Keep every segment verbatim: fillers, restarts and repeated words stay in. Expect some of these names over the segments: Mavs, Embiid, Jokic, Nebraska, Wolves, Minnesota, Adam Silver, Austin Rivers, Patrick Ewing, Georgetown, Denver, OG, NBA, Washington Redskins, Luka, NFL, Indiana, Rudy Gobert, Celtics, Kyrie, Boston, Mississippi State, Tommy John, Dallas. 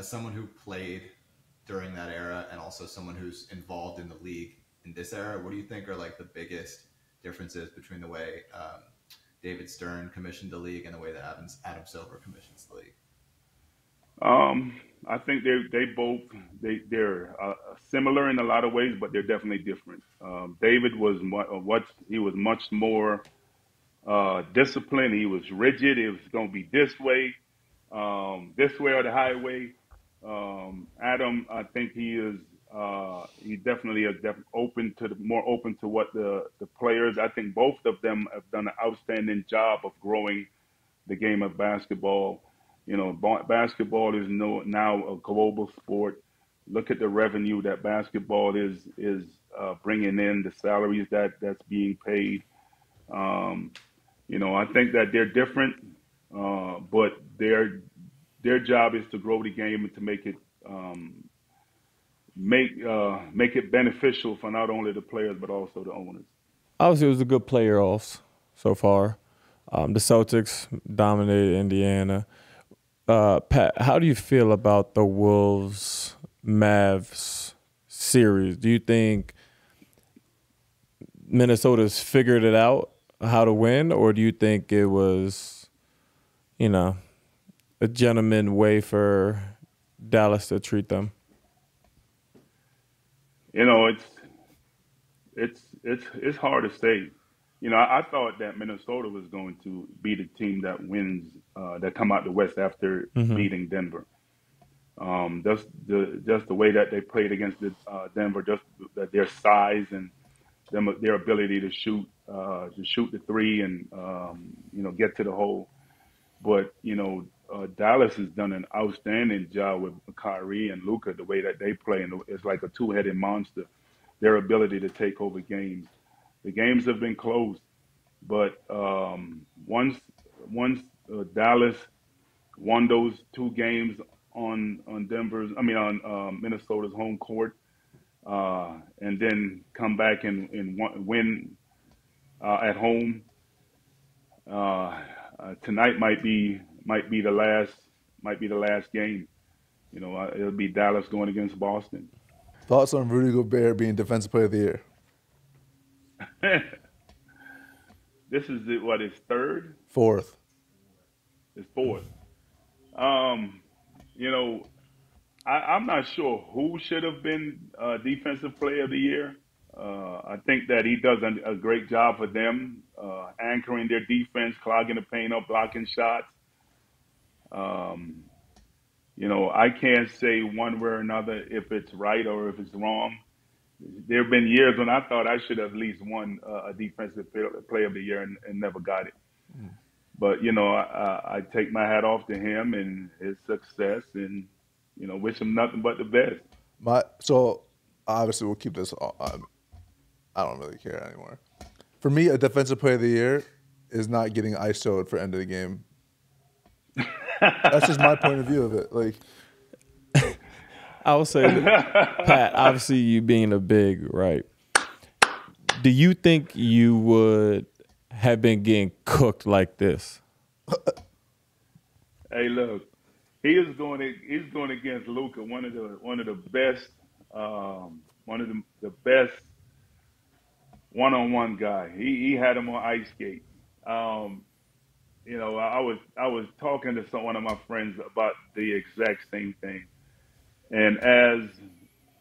as someone who played during that era and also someone who's involved in the league in this era, what do you think are like the biggest differences between the way um, David Stern commissioned the league and the way that Adam, Adam Silver commissions the league? Um, I think they they both they they're uh, similar in a lot of ways, but they're definitely different. Um, David was much, what he was much more uh, disciplined. He was rigid. It was going to be this way, um, this way or the highway. Um, Adam, I think he is uh, he definitely is def- open to the, more open to what the the players. I think both of them have done an outstanding job of growing the game of basketball. You know, basketball is no, now a global sport. Look at the revenue that basketball is is uh, bringing in, the salaries that, that's being paid. Um, you know, I think that they're different, uh, but their their job is to grow the game and to make it um, make uh, make it beneficial for not only the players but also the owners. Obviously, it was a good playoffs so far. Um, the Celtics dominated Indiana. Uh, Pat, how do you feel about the Wolves Mavs series? Do you think Minnesota's figured it out how to win, or do you think it was, you know, a gentleman way for Dallas to treat them? You know, it's it's it's it's hard to say. You know, I thought that Minnesota was going to be the team that wins, uh, that come out the West after mm-hmm. beating Denver. Um, just the just the way that they played against the, uh, Denver, just that their size and them, their ability to shoot, uh, to shoot the three and um, you know, get to the hole. But you know, uh, Dallas has done an outstanding job with Kyrie and Luka. The way that they play, and it's like a two-headed monster. Their ability to take over games. The games have been close, but um, once once uh, Dallas won those two games on on Denver's, I mean on uh, Minnesota's home court, uh, and then come back and and win uh, at home. Uh, uh, tonight might be might be the last might be the last game. You know, uh, it'll be Dallas going against Boston. Thoughts on Rudy Gobert being Defensive Player of the Year? This is the, what is third? Fourth. It's fourth. Um, you know, I, I'm not sure who should have been uh, Defensive Player of the Year. Uh, I think that he does a, a great job for them, uh, anchoring their defense, clogging the paint up, blocking shots. Um, you know, I can't say one way or another if it's right or if it's wrong. There have been years when I thought I should have at least won uh, a Defensive Player of the Year and, and never got it. Mm. But, you know, I, I take my hat off to him and his success and, you know, wish him nothing but the best. My, so, obviously, we'll keep this all, um, I don't really care anymore. For me, a Defensive Player of the Year is not getting I S O'd for end of the game. That's just my point of view of it. Like... I would say, that, Pat, obviously you being a big, right, do you think you would have been getting cooked like this? Hey, look, he is going. He's going against Luka, one of the one of the best, um, one of the, the best one-on-one guy. He he had him on ice skate. Um, you know, I was I was talking to some, one of my friends about the exact same thing. And as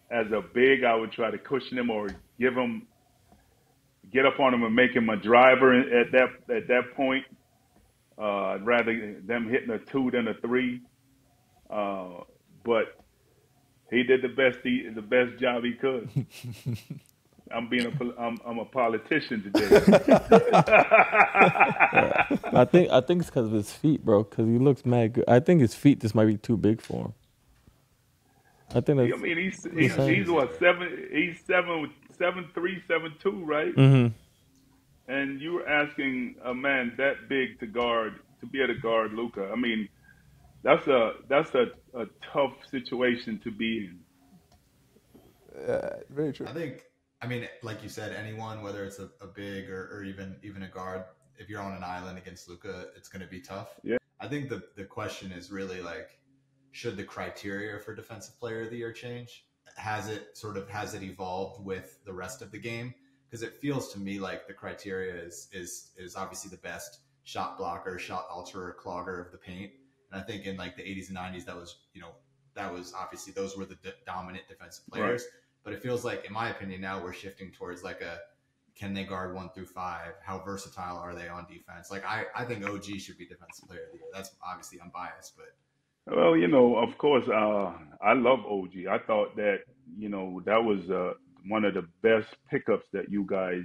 as a big, I would try to cushion him or give him, get up on him and make him a driver at that at that point. Uh, I'd rather them hitting a two than a three. Uh, but he did the best he, the best job he could. I'm being a I'm, I'm a politician today. Yeah. I think I think it's because of his feet, bro. Because he looks mad good. I think his feet just might be too big for him. I think that's I mean, he's he's, he's what seven he's seven seven three seven two, right? Mm-hmm. And you were asking a man that big to guard to be able to guard Luka. I mean, that's a that's a, a tough situation to be in. Uh, very true. I think I mean, like you said, anyone, whether it's a, a big or, or even even a guard, if you're on an island against Luka, it's going to be tough. Yeah. I think the the question is really like. should the criteria for defensive player of the year change? Has it sort of, has it evolved with the rest of the game? Because it feels to me like the criteria is, is, is obviously the best shot blocker, shot alterer, clogger of the paint. And I think in like the eighties and nineties, that was, you know, that was obviously, those were the d- dominant defensive players. Right. But it feels like, in my opinion, now we're shifting towards like a, can they guard one through five? How versatile are they on defense? Like, I, I think O G should be defensive player of the year. That's obviously unbiased, but. Well, you know, of course, uh, I love O G. I thought that, you know, that was uh, one of the best pickups that you guys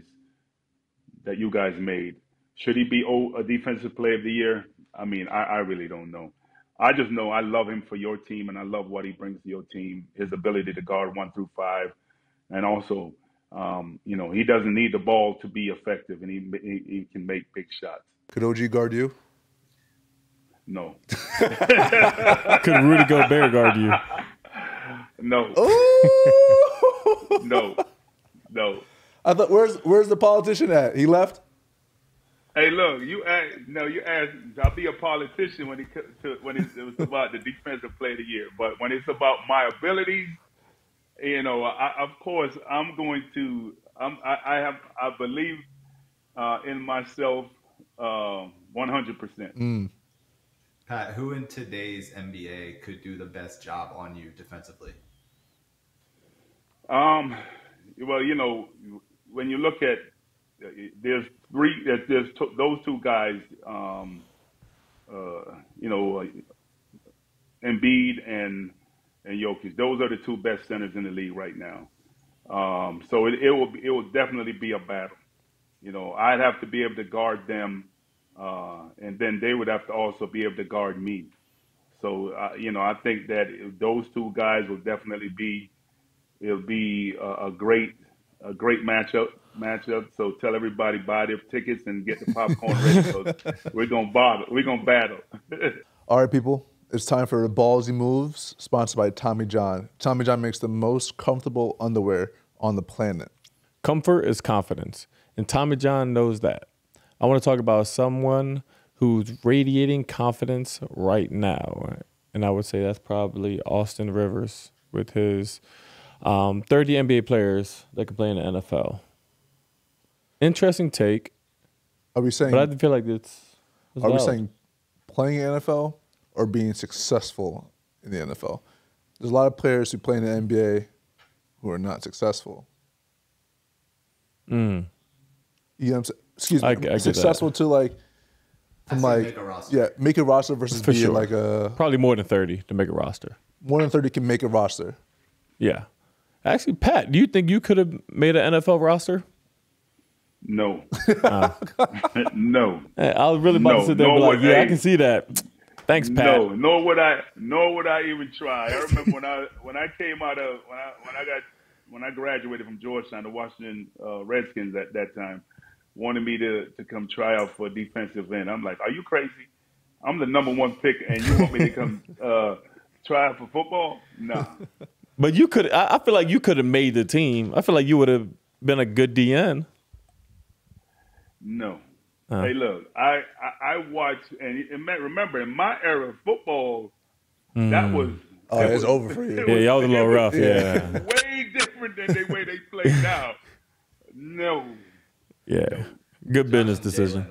that you guys made. Should he be o- a defensive player of the year? I mean, I, I really don't know. I just know I love him for your team, and I love what he brings to your team, his ability to guard one through five. And also, um, you know, he doesn't need the ball to be effective, and he, he, he can make big shots. Could O G guard you? No. Could Rudy Gobert guard you? No. no. No. I thought, where's where's the politician at? He left? Hey, look, you asked, no, you asked, I'll be a politician when it, to, when it, it was about the defensive player of the year. But when it's about my abilities, you know, I, of course, I'm going to, I'm, I, I have, I believe uh, in myself uh, one hundred percent. Mm. Pat, who in today's N B A could do the best job on you defensively? Um, well, you know, when you look at there's three, there's t- those two guys, um, uh, you know, Embiid and and Jokic. Those are the two best centers in the league right now. Um, so it, it will it will definitely be a battle. You know, I'd have to be able to guard them. Uh, and then they would have to also be able to guard me. So, uh, you know, I think that those two guys will definitely be, it'll be a, a great, a great matchup matchup. So tell everybody, buy their tickets and get the popcorn ready. So we're going to bother. We're going to battle. All right, people, it's time for Ballsy Moves, sponsored by Tommy John. Tommy John makes the most comfortable underwear on the planet. Comfort is confidence, and Tommy John knows that. I want to talk about someone who's radiating confidence right now. And I would say that's probably Austin Rivers with his um, thirty N B A players that can play in the N F L. Interesting take. Are we saying, but I feel like it's, it's are loud. We saying playing in the N F L or being successful in the N F L? There's a lot of players who play in the N B A who are not successful. Mm. You know what I'm saying? Excuse me, I, I successful to like, from like make a roster. Yeah, make a roster versus for be sure. Like a... Probably more than thirty to make a roster. More than thirty can make a roster. Yeah. Actually, Pat, do you think you could have made an N F L roster? No. Uh, no. I was really about no, to sit there and be like, yeah, I, I can see that. Thanks, Pat. No, nor would I, nor would I even try. I remember when I when I came out of, when I, when I got, when I graduated from Georgetown to Washington uh, Redskins at that time, wanted me to, to come try out for defensive end. I'm like, are you crazy? I'm the number one pick, and you want me to come uh, try out for football? No. But you could – I feel like you could have made the team. I feel like you would have been a good D N. No. Uh-huh. Hey, look, I, I, I watched – and remember, in my era of football, mm. that was – Oh, it was, was over for you. Yeah, was, y'all was a little rough, yeah. Way different than the way they play now. No. Yeah, good business decision.